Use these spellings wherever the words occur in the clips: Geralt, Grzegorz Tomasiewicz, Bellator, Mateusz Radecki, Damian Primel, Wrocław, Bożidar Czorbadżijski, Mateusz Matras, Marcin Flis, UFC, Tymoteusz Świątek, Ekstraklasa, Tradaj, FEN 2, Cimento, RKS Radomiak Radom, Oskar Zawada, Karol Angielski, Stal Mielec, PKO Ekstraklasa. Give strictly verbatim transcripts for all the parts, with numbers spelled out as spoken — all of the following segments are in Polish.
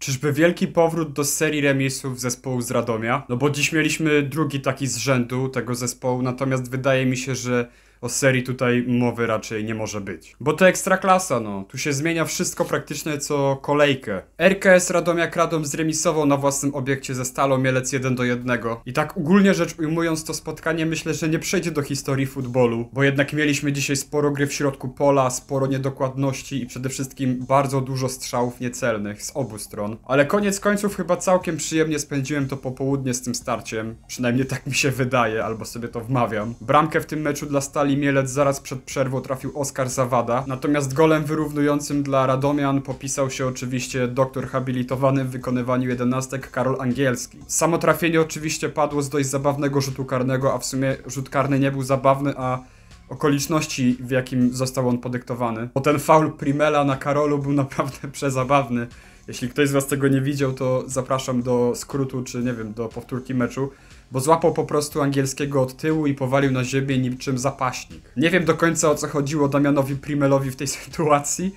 Czyżby wielki powrót do serii remisów zespołu z Radomia? No bo dziś mieliśmy drugi taki z rzędu tego zespołu, natomiast wydaje mi się, że o serii tutaj mowy raczej nie może być. Bo to Ekstraklasa, no. Tu się zmienia wszystko praktycznie co kolejkę. R K S Radomiak Radom zremisował na własnym obiekcie ze Stalą Mielec jeden do jednego. I tak ogólnie rzecz ujmując, to spotkanie myślę, że nie przejdzie do historii futbolu. Bo jednak mieliśmy dzisiaj sporo gry w środku pola, sporo niedokładności i przede wszystkim bardzo dużo strzałów niecelnych z obu stron. Ale koniec końców chyba całkiem przyjemnie spędziłem to popołudnie z tym starciem. Przynajmniej tak mi się wydaje, albo sobie to wmawiam. Bramkę w tym meczu dla Stali Mielec zaraz przed przerwą trafił Oskar Zawada, natomiast golem wyrównującym dla Radomian popisał się oczywiście doktor habilitowany w wykonywaniu jedenastek Karol Angielski. Samo trafienie oczywiście padło z dość zabawnego rzutu karnego, a w sumie rzut karny nie był zabawny, a okoliczności, w jakim został on podyktowany. Bo ten faul Primela na Karolu był naprawdę przezabawny. Jeśli ktoś z was tego nie widział, to zapraszam do skrótu, czy nie wiem, do powtórki meczu. Bo złapał po prostu Angielskiego od tyłu i powalił na ziemię niczym zapaśnik. Nie wiem do końca, o co chodziło Damianowi Primelowi w tej sytuacji,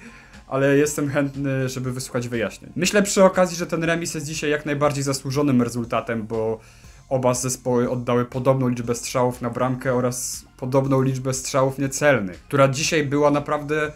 ale jestem chętny, żeby wysłuchać wyjaśnień. Myślę przy okazji, że ten remis jest dzisiaj jak najbardziej zasłużonym rezultatem, bo oba zespoły oddały podobną liczbę strzałów na bramkę oraz podobną liczbę strzałów niecelnych, która dzisiaj była naprawdę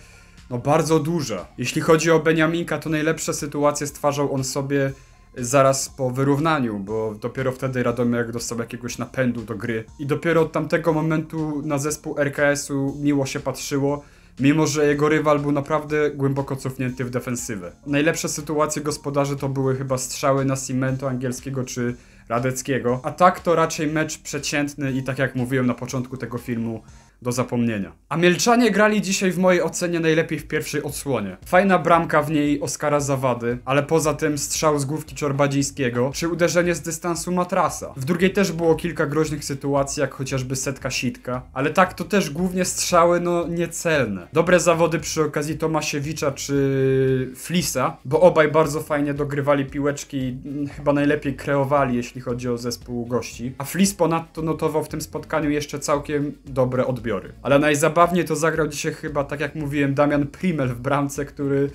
no bardzo duża. Jeśli chodzi o Beniaminka, to najlepsze sytuacje stwarzał on sobie zaraz po wyrównaniu, bo dopiero wtedy Radomiak dostał jakiegoś napędu do gry. I dopiero od tamtego momentu na zespół R K S-u miło się patrzyło, mimo że jego rywal był naprawdę głęboko cofnięty w defensywę. Najlepsze sytuacje gospodarzy to były chyba strzały na Cimento, Angielskiego czy Radeckiego. A tak to raczej mecz przeciętny i tak jak mówiłem na początku tego filmu, do zapomnienia. A Mielczanie grali dzisiaj w mojej ocenie najlepiej w pierwszej odsłonie. Fajna bramka w niej Oskara Zawady, ale poza tym strzał z główki Czorbadżijskiego, czy uderzenie z dystansu Matrasa. W drugiej też było kilka groźnych sytuacji, jak chociażby setka sitka, ale tak to też głównie strzały no niecelne. Dobre zawody przy okazji Tomasiewicza czy Flisa, bo obaj bardzo fajnie dogrywali piłeczki i chyba najlepiej kreowali, jeśli chodzi o zespół gości. A Flis ponadto notował w tym spotkaniu jeszcze całkiem dobre odbiór. Ale najzabawniej to zagrał dzisiaj chyba, tak jak mówiłem, Damian Primel w bramce, który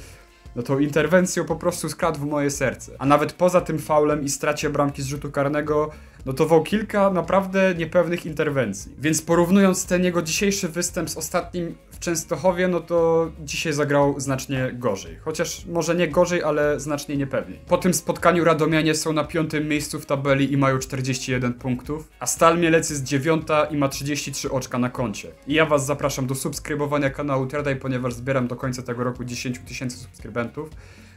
no tą interwencją po prostu skradł w moje serce. A nawet poza tym faulem i stracie bramki z rzutu karnego notował kilka naprawdę niepewnych interwencji. Więc porównując ten jego dzisiejszy występ z ostatnim w Częstochowie, no to dzisiaj zagrał znacznie gorzej. Chociaż może nie gorzej, ale znacznie niepewniej. Po tym spotkaniu Radomianie są na piątym miejscu w tabeli i mają czterdzieści jeden punktów, a Stal Mielec jest dziewiąta i ma trzydzieści trzy oczka na koncie. I ja was zapraszam do subskrybowania kanału Tradaj, ponieważ zbieram do końca tego roku dziesięć tysięcy subskrybentów.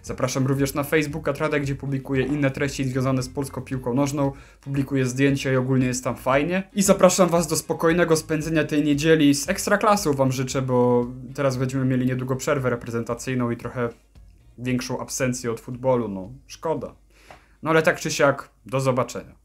Zapraszam również na Facebooka Tradaj, gdzie publikuję inne treści związane z polską piłką nożną, publikuję zdjęcia i ogólnie jest tam fajnie. I zapraszam was do spokojnego spędzenia tej niedzieli z Ekstraklasą wam życzę, bo teraz będziemy mieli niedługo przerwę reprezentacyjną i trochę większą absencję od futbolu, no szkoda. No ale tak czy siak, do zobaczenia.